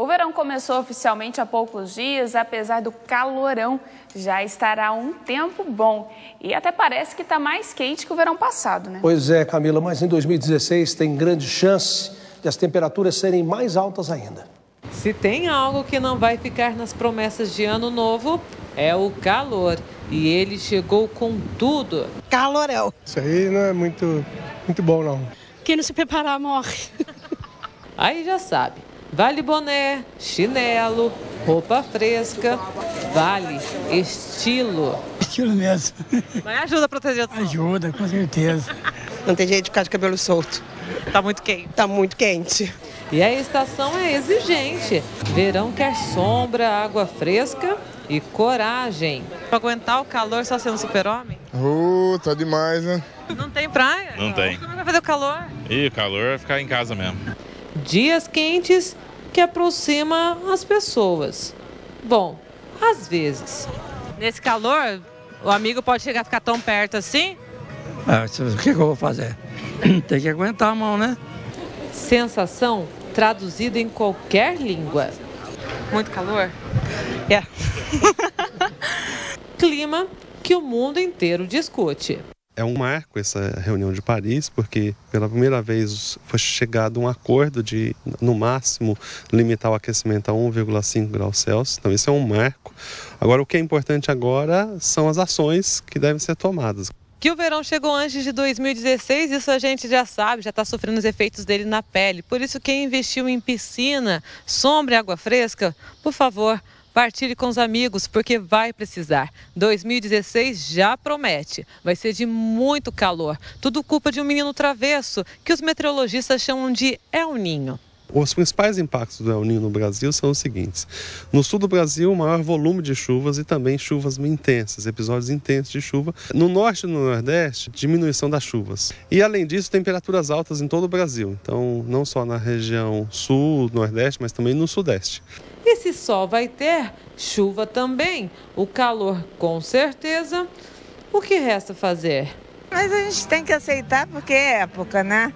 O verão começou oficialmente há poucos dias, apesar do calorão, já estará um tempo bom. E até parece que está mais quente que o verão passado, né? Pois é, Camila, mas em 2016 tem grande chance de as temperaturas serem mais altas ainda. Se tem algo que não vai ficar nas promessas de ano novo, é o calor. E ele chegou com tudo. Calorão. Isso aí não é muito bom, não. Quem não se preparar morre. Aí já sabe, vale boné, chinelo, roupa fresca, vale estilo. Estilo mesmo. Mas ajuda a proteger o sol. Ajuda, com certeza. Não tem jeito de ficar de cabelo solto. Tá muito quente. Tá muito quente. E a estação é exigente. Verão quer sombra, água fresca e coragem. Pra aguentar o calor só sendo super-homem? Tá demais, né? Não tem praia? Não tem. Como vai fazer o calor? Ih, o calor vai ficar em casa mesmo. Dias quentes que aproxima as pessoas. Bom, às vezes. Nesse calor, o amigo pode chegar a ficar tão perto assim? Ah, o que eu vou fazer? Tem que aguentar a mão, né? Sensação traduzida em qualquer língua. Muito calor? É. Clima que o mundo inteiro discute. É um marco essa reunião de Paris, porque pela primeira vez foi chegado um acordo de, no máximo, limitar o aquecimento a 1,5 graus Celsius. Então isso é um marco. Agora o que é importante agora são as ações que devem ser tomadas. Que o verão chegou antes de 2016, isso a gente já sabe, já está sofrendo os efeitos dele na pele. Por isso quem investiu em piscina, sombra e água fresca, por favor, partilhe com os amigos, porque vai precisar. 2016 já promete, vai ser de muito calor. Tudo culpa de um menino travesso, que os meteorologistas chamam de El Niño. Os principais impactos do El Niño no Brasil são os seguintes. No sul do Brasil, o maior volume de chuvas e também chuvas intensas, episódios intensos de chuva. No norte e no nordeste, diminuição das chuvas. E além disso, temperaturas altas em todo o Brasil. Então, não só na região sul, nordeste, mas também no sudeste. E se sol vai ter, chuva também. O calor, com certeza. O que resta fazer? Mas a gente tem que aceitar porque é época, né?